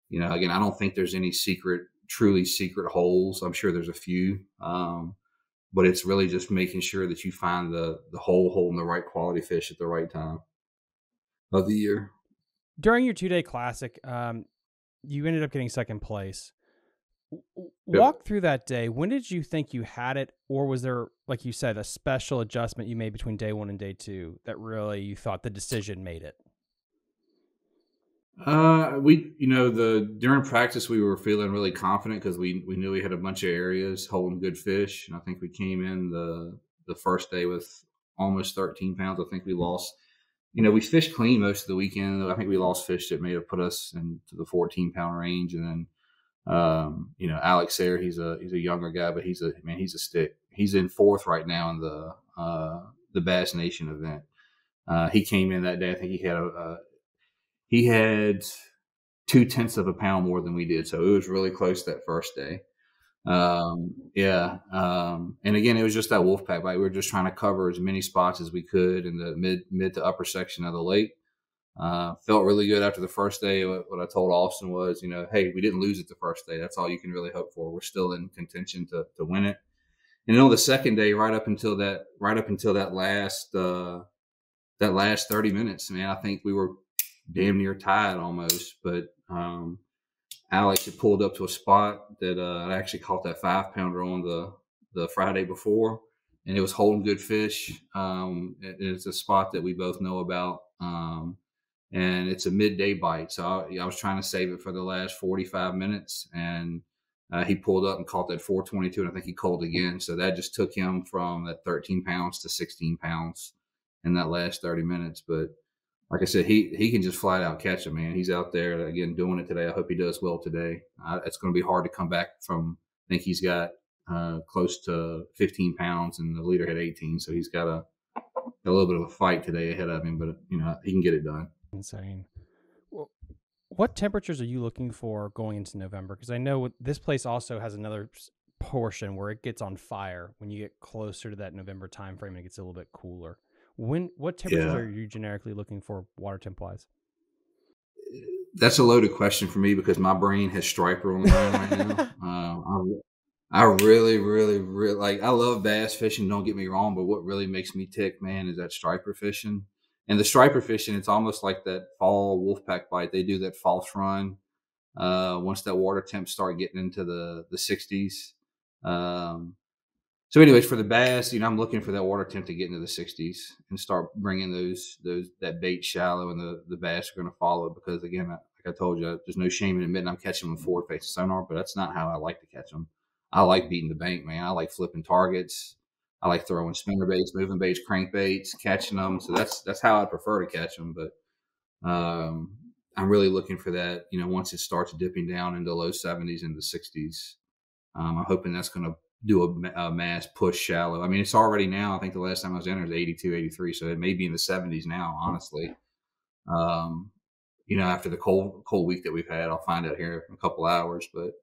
you know, again, I don't think there's any secret, truly secret holes. I'm sure there's a few, um, but it's really just making sure that you find the the whole holding the right quality fish at the right time of the year. During your two-day classic, um, you ended up getting second place. Walk yep. through that day. When did you think you had it, or was there, like you said, a special adjustment you made between day one and day two that really you thought the decision made it? Uh, we, you know, the during practice we were feeling really confident because we we knew we had a bunch of areas holding good fish, and I think we came in the the first day with almost thirteen pounds. I think we lost. You know, we fished clean most of the weekend. I think we lost fish that may have put us into the fourteen pound range, and then. Um, you know, Alex Sayer, he's a, he's a younger guy, but he's a, man, he's a stick. He's in fourth right now in the, uh, the Bass Nation event. Uh, he came in that day. I think he had, a, uh, he had two tenths of a pound more than we did. So it was really close that first day. Um, yeah. Um, and again, it was just that wolf pack, like we were just trying to cover as many spots as we could in the mid, mid to upper section of the lake. Uh, felt really good after the first day. What, what I told Austin was, you know, hey, we didn't lose it the first day. That's all you can really hope for. We're still in contention to, to win it. And then on the second day, right up until that, right up until that last, uh, that last thirty minutes, man, I think we were damn near tied almost, but, um, Alex had pulled up to a spot that, uh, I actually caught that five pounder on the, the Friday before, and it was holding good fish. Um, it, it's a spot that we both know about. Um, And it's a midday bite. So I, I was trying to save it for the last forty-five minutes. And uh, he pulled up and caught that four twenty-two. And I think he culled again. So that just took him from that thirteen pounds to sixteen pounds in that last thirty minutes. But like I said, he, he can just flat out catch him, man. He's out there, again, doing it today. I hope he does well today. Uh, it's going to be hard to come back from, I think he's got uh, close to fifteen pounds and the leader had eighteen. So he's got a, a little bit of a fight today ahead of him, but you know, he can get it done. Insane. Well, what temperatures are you looking for going into November? Because I know this place also has another portion where it gets on fire when you get closer to that November time frame and it gets a little bit cooler. When what temperatures yeah. are you generically looking for water temp wise? That's a loaded question for me because my brain has striper on mine right now. Um, I, I really, really, really like. I love bass fishing. Don't get me wrong, but what really makes me tick, man, is that striper fishing. And the striper fishing, it's almost like that fall wolfpack bite. They do that false run. Uh, once that water temps start getting into the, the sixties. Um, so anyways, for the bass, you know, I'm looking for that water temp to get into the sixties and start bringing those, those, that bait shallow, and the, the bass are going to follow it. Because again, like I told you, there's no shame in admitting I'm catching them forward facing sonar, but that's not how I like to catch them. I like beating the bank, man. I like flipping targets. I like throwing spinner baits, moving baits, crank baits, catching them. So that's that's how I prefer to catch them. But um, I'm really looking for that. You know, once it starts dipping down into low seventies and the sixties, um, I'm hoping that's going to do a, a mass push shallow. I mean, it's already now. I think the last time I was in it was eighty-two, eighty-three. So it may be in the seventies now, honestly. Um, you know, after the cold cold week that we've had, I'll find out here in a couple hours. But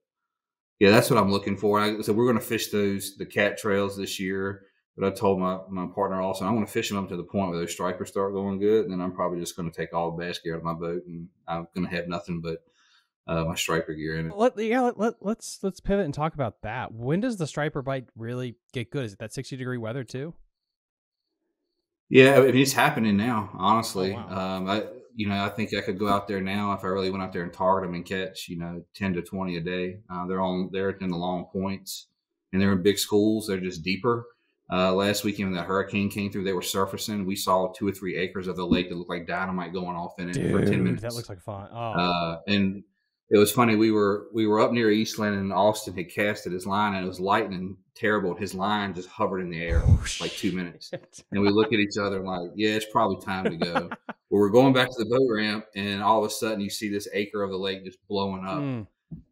yeah, that's what I'm looking for. I, so we're going to fish those the cat trails this year. But I told my, my partner also, I want to fish them to the point where those stripers start going good. And then I'm probably just going to take all the bass gear out of my boat, and I'm going to have nothing but uh, my striper gear in it. Let, yeah, let, let, let's let's pivot and talk about that. When does the striper bite really get good? Is it that sixty degree weather too? Yeah, I mean, it's happening now, honestly. Oh, wow. um, I you know I think I could go out there now if I really went out there and target them and catch you know ten to twenty a day. Uh, they're on they're in the long points, and they're in big schools. They're just deeper. Uh, last weekend when that hurricane came through, they were surfacing. We saw two or three acres of the lake that looked like dynamite going off in it Dude, for ten minutes. That looks like fun. Oh. Uh, and it was funny. We were, we were up near Eastland, and Austin had casted his line, and it was lightning terrible. And his line just hovered in the air for like two minutes. And we look at each other and like, yeah, it's probably time to go. Well, we're going back to the boat ramp, and all of a sudden you see this acre of the lake just blowing up. Mm.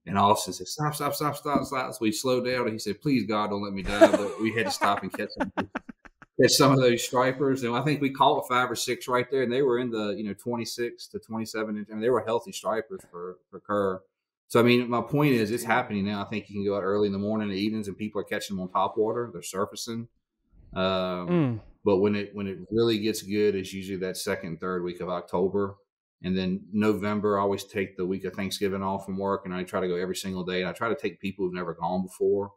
And Austin said, stop, stop, stop, stop, stop. So we slowed down, and he said, please, God, don't let me die. But we had to stop and catch some, catch some of those stripers. And I think we caught five or six right there, and they were in the, you know, twenty-six to twenty-seven inch. I mean, they were healthy stripers for, for Kerr. So, I mean, my point is it's happening now. I think you can go out early in the morning and evenings, and people are catching them on top water. They're surfacing. Um, mm. But when it when it really gets good is usually that second and third week of October. And then November, I always take the week of Thanksgiving off from work, and I try to go every single day. And I try to take people who've never gone before.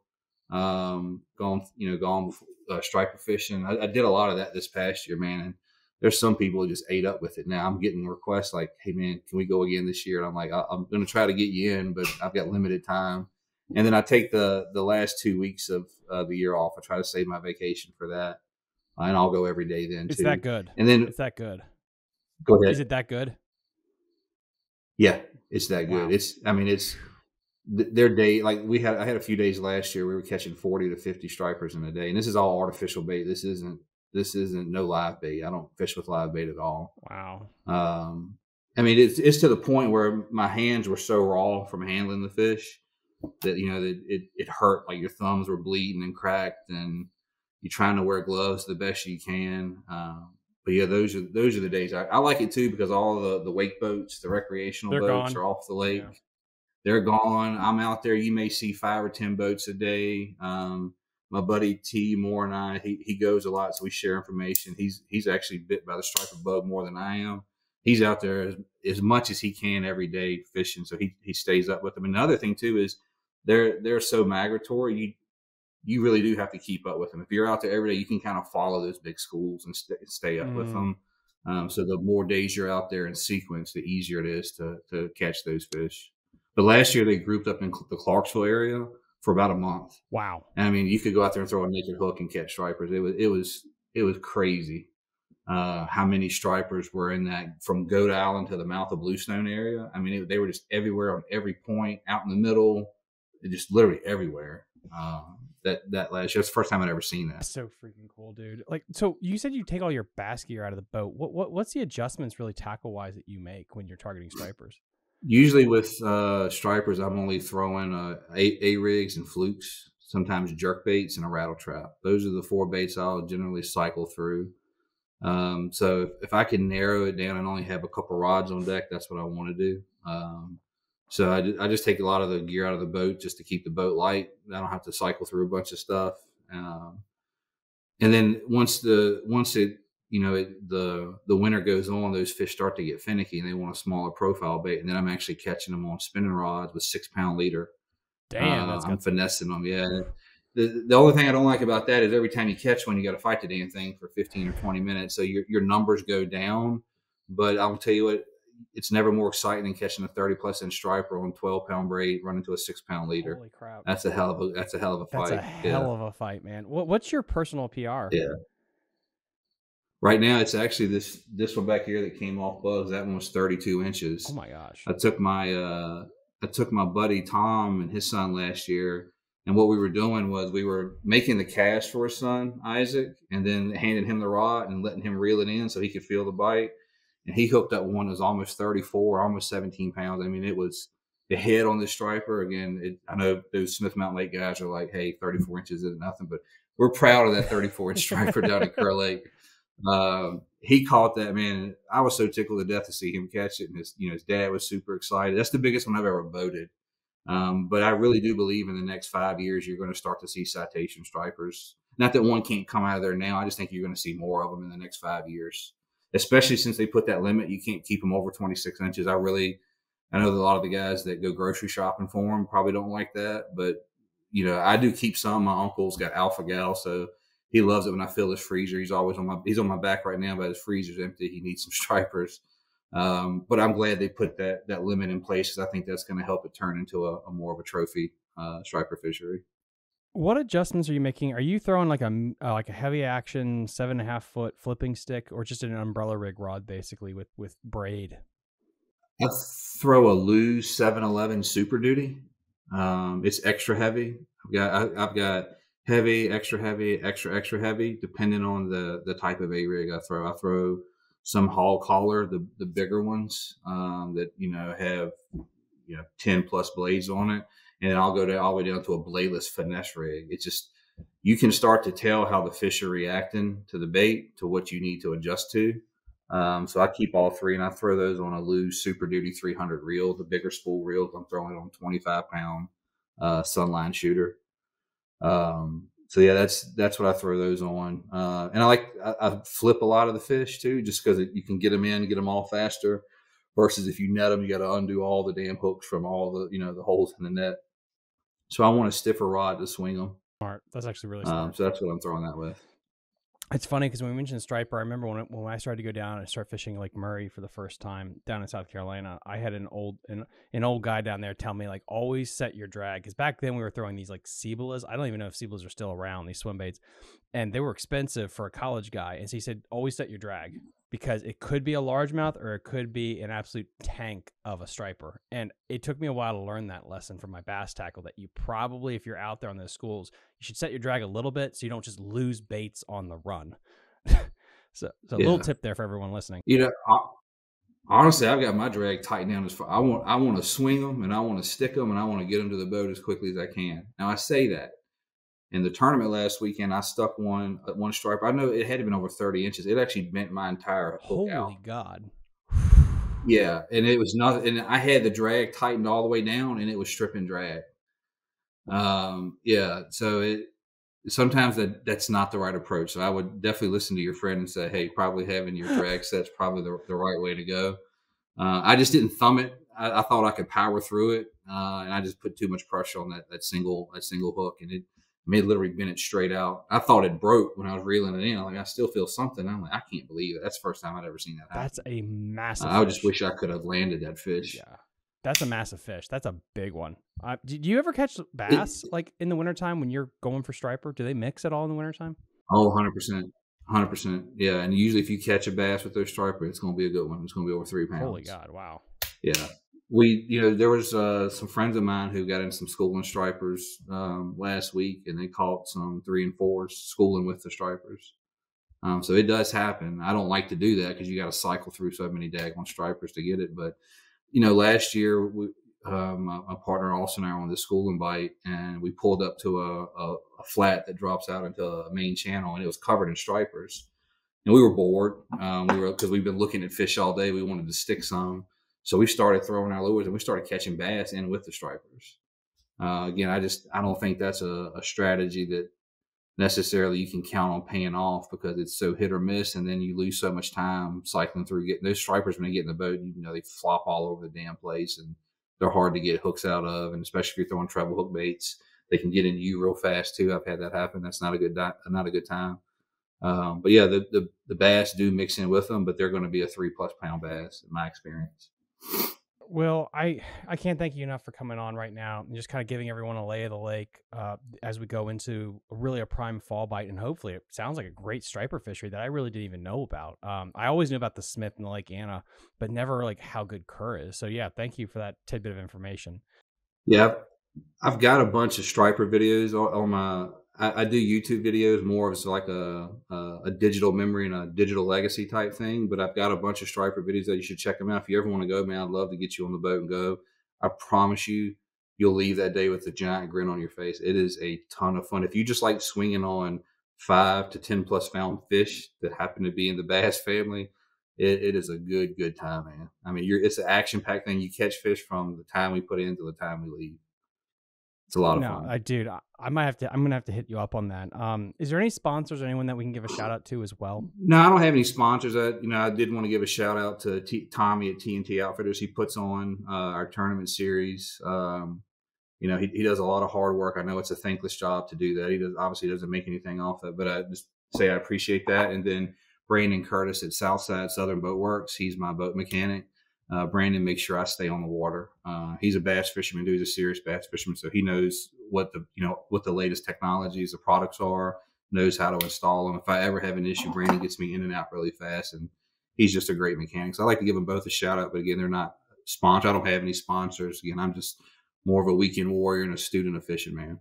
um, gone, you know, gone uh, striper fishing. I, I did a lot of that this past year, man. And there's some people who just ate up with it. Now I'm getting requests like, hey man, can we go again this year? And I'm like, I I'm going to try to get you in, but I've got limited time. And then I take the, the last two weeks of uh, the year off. I try to save my vacation for that. Uh, and I'll go every day then. It's too. that good. And then it's that good. Go ahead. Is it that good? Yeah, it's that good. Wow. It's, I mean, it's th their day. Like we had, I had a few days last year, we were catching forty to fifty stripers in a day. And this is all artificial bait. This isn't, this isn't no live bait. I don't fish with live bait at all. Wow. Um, I mean, it's, it's to the point where my hands were so raw from handling the fish that, you know, that it, it hurt. Like your thumbs were bleeding and cracked, and you're trying to wear gloves the best you can. Um, But yeah, those are those are the days. I, I like it too because all the the wake boats, the recreational They're boats, gone. are off the lake. Yeah. They're gone. I'm out there. You may see five or ten boats a day. Um, my buddy T Moore and I, he he goes a lot, so we share information. He's he's actually bit by the striper bug more than I am. He's out there as as much as he can every day fishing, so he he stays up with them. And the other thing too is they're they're so migratory. You you really do have to keep up with them. If you're out there every day, you can kind of follow those big schools and st stay up mm. with them. Um, so the more days you're out there in sequence, the easier it is to, to catch those fish. But last year they grouped up in the Clarksville area for about a month. Wow. And I mean, you could go out there and throw a naked hook and catch stripers. It was, it was, it was crazy. Uh, how many stripers were in that from Goat Island to the mouth of Bluestone area. I mean, it, they were just everywhere on every point out in the middle, just literally everywhere. Um, that that last year. It's the first time I'd ever seen that. That's so freaking cool, dude. Like, so you said you take all your bass gear out of the boat. What what what's the adjustments really tackle wise that you make when you're targeting stripers? Usually with uh stripers, I'm only throwing uh a, a rigs and flukes, sometimes jerk baits and a rattle trap. Those are the four baits I'll generally cycle through. Um, so if I can narrow it down and only have a couple rods on deck, that's what I want to do. Um, So I, I just take a lot of the gear out of the boat just to keep the boat light. I don't have to cycle through a bunch of stuff. Um, and then once the once it you know it, the the winter goes on, those fish start to get finicky and they want a smaller profile bait. And then I'm actually catching them on spinning rods with six pound leader. Damn, uh, that's I'm finessing them. Yeah. The the only thing I don't like about that is every time you catch one, you got to fight the damn thing for fifteen or twenty minutes. So your your numbers go down. But I'll tell you what. It's never more exciting than catching a thirty plus inch striper on twelve pound braid running to a six pound leader. Holy crap. That's a hell of a, that's a hell of a fight. That's a hell yeah. of a fight, man. What, what's your personal P R? Yeah. Right now it's actually this, this one back here that came off Buggs. That one was thirty-two inches. Oh my gosh. I took my, uh, I took my buddy Tom and his son last year. And what we were doing was we were making the cast for his son, Isaac, and then handing him the rod and letting him reel it in so he could feel the bite. And he hooked up one that was almost thirty-four, almost seventeen pounds. I mean, it was the head on the striper. Again, it, I know those Smith Mountain Lake guys are like, hey, thirty-four inches isn't nothing, but we're proud of that thirty-four inch striper down at Kerr Lake. Um, he caught that, man. I was so tickled to death to see him catch it. And his, you know, his dad was super excited. That's the biggest one I've ever boated. Um, but I really do believe in the next five years, you're going to start to see citation stripers. Not that one can't come out of there now. I just think you're going to see more of them in the next five years. Especially since they put that limit, you can't keep them over twenty-six inches. I really, I know that a lot of the guys that go grocery shopping for them probably don't like that, but you know, I do keep some. My uncle's got Alpha Gal, so he loves it when I fill his freezer. He's always on my, he's on my back right now, but his freezer's empty. He needs some stripers. Um, but I'm glad they put that, that limit in place because I think that's going to help it turn into a, a more of a trophy uh, striper fishery. What adjustments are you making? Are you throwing like a uh, like a heavy action seven and a half foot flipping stick, or just an umbrella rig rod, basically with with braid? I throw a Lew's seven eleven Super Duty. Um, it's extra heavy. I've got I, I've got heavy, extra heavy, extra extra heavy, depending on the the type of a rig I throw. I throw some haul collar, the the bigger ones um, that you know have you know ten plus blades on it. And then I'll go to, all the way down to a bladeless finesse rig. It's just, you can start to tell how the fish are reacting to the bait, to what you need to adjust to. Um, so I keep all three and I throw those on a Lew's Super Duty three hundred reel, the bigger spool reels. I'm throwing it on twenty-five pound uh, Sunline shooter. Um, so yeah, that's, that's what I throw those on. Uh, and I like, I, I flip a lot of the fish too, just because you can get them in, get them all faster versus if you net them, you got to undo all the damn hooks from all the, you know, the holes in the net. So I want a stiffer rod to swing them. smart. That's actually really smart. Um, so that's what I'm throwing that with. It's funny because when we mentioned striper, I remember when it, when I started to go down and start fishing Lake Murray for the first time down in South Carolina, I had an old an, an old guy down there tell me, like, always set your drag, because back then we were throwing these like Cibolas. I don't even know if Cibolas are still around, these swim baits, and they were expensive for a college guy. And so he said, always set your drag, because it could be a largemouth or it could be an absolute tank of a striper. And it took me a while to learn that lesson from my bass tackle, that you probably, if you're out there on those schools, you should set your drag a little bit so you don't just lose baits on the run. so, so a yeah. little tip there for everyone listening. You know, I, honestly, I've got my drag tightened down as far. I want, I want to swing them and I want to stick them and I want to get them to the boat as quickly as I can. Now, I say that. In the tournament last weekend, I stuck one one striper. I know it had been over thirty inches. It actually bent my entire hook out. Holy God. Yeah, and it was nothing. And I had the drag tightened all the way down, and it was stripping drag. Um, yeah, so it sometimes that, that's not the right approach. So I would definitely listen to your friend and say, hey, probably having your drag set's probably the, the right way to go. Uh, I just didn't thumb it. I, I thought I could power through it, uh, and I just put too much pressure on that, that, single, that single hook, and it I mean, literally bent it straight out. I thought it broke when I was reeling it in. I'm like, I still feel something. I'm like, I can't believe it. That's the first time I'd ever seen that happen. That's a massive uh, fish. I just wish I could have landed that fish. Yeah, that's a massive fish. That's a big one. Uh, did you ever catch bass, it, like, in the wintertime when you're going for striper? Do they mix at all in the wintertime? Oh, one hundred percent. one hundred percent. Yeah, and usually if you catch a bass with those striper, it's going to be a good one. It's going to be over three pounds. Holy God, wow. Yeah. We, you know, there was uh, some friends of mine who got in some schooling stripers um, last week, and they caught some three and fours schooling with the stripers. Um, so it does happen. I don't like to do that because you got to cycle through so many daggone stripers to get it. But, you know, last year we, um, my, my partner Allison and I were on this schooling bite, and we pulled up to a, a, a flat that drops out into a main channel, and it was covered in stripers. And we were bored. Um, we were because we've been looking at fish all day. We wanted to stick some. So we started throwing our lures and we started catching bass in with the stripers. Uh, again, I just, I don't think that's a, a strategy that necessarily you can count on paying off, because it's so hit or miss. And then you lose so much time cycling through getting those stripers. When they get in the boat, you know, they flop all over the damn place and they're hard to get hooks out of. And especially if you're throwing treble hook baits, they can get into you real fast too. I've had that happen. That's not a good, di- not a good time. Um, but yeah, the, the, the bass do mix in with them, but they're going to be a three plus pound bass in my experience. Well, I, I can't thank you enough for coming on right now and just kind of giving everyone a lay of the lake uh, as we go into really a prime fall bite. And hopefully it sounds like a great striper fishery that I really didn't even know about. Um, I always knew about the Smith and the Lake Anna, but never like how good Kerr is. So yeah, thank you for that tidbit of information. Yeah, I've got a bunch of striper videos on my, I, I do YouTube videos more of like a, a a digital memory and a digital legacy type thing, but I've got a bunch of striper videos that you should check them out. If you ever want to go, man, I'd love to get you on the boat and go. I promise you, you'll leave that day with a giant grin on your face. It is a ton of fun. If you just like swinging on five to ten plus pound fish that happen to be in the bass family, it, it is a good, good time, man. I mean, you're it's an action packed thing. You catch fish from the time we put in to the time we leave. It's a lot of no, fun. I, dude, I, I might have to, I'm going to have to hit you up on that. Um, is there any sponsors or anyone that we can give a shout out to as well? No, I don't have any sponsors. I, you know, I did want to give a shout out to T- Tommy at T N T Outfitters. He puts on uh, our tournament series. Um, you know, he, he does a lot of hard work. I know it's a thankless job to do that. He does, obviously doesn't make anything off it, but I just say I appreciate that. And then Brandon Curtis at Southside Southern Boat Works. He's my boat mechanic. Uh, Brandon makes sure I stay on the water. Uh, he's a bass fisherman, dude. He's a serious bass fisherman, so he knows what the you know what the latest technologies, the products are. Knows how to install them. If I ever have an issue, Brandon gets me in and out really fast, and he's just a great mechanic. So I like to give them both a shout out, but again, they're not sponsors. I don't have any sponsors. Again, I'm just more of a weekend warrior and a student of fishing, man.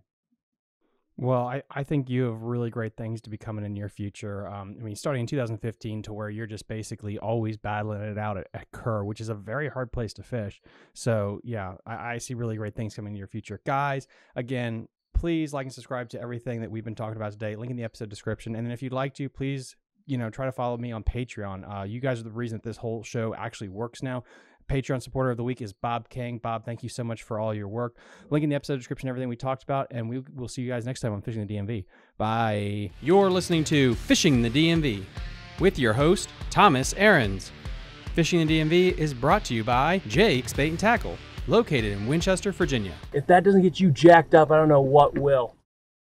Well, I, I think you have really great things to be coming in your future. Um, I mean, starting in two thousand fifteen to where you're just basically always battling it out at, at Kerr, which is a very hard place to fish. So, yeah, I, I see really great things coming in your future. Guys, again, please like and subscribe to everything that we've been talking about today. Link in the episode description. And then if you'd like to, please, you know, try to follow me on Patreon. Uh, you guys are the reason that this whole show actually works now. Patreon supporter of the week is Bob King. Bob, thank you so much for all your work. Link in the episode description, everything we talked about, and we will see you guys next time on Fishing the D M V. Bye. You're listening to Fishing the D M V with your host, Thomas Ahrens. Fishing the D M V is brought to you by Jake's Bait and Tackle, located in Winchester, Virginia. If that doesn't get you jacked up, I don't know what will.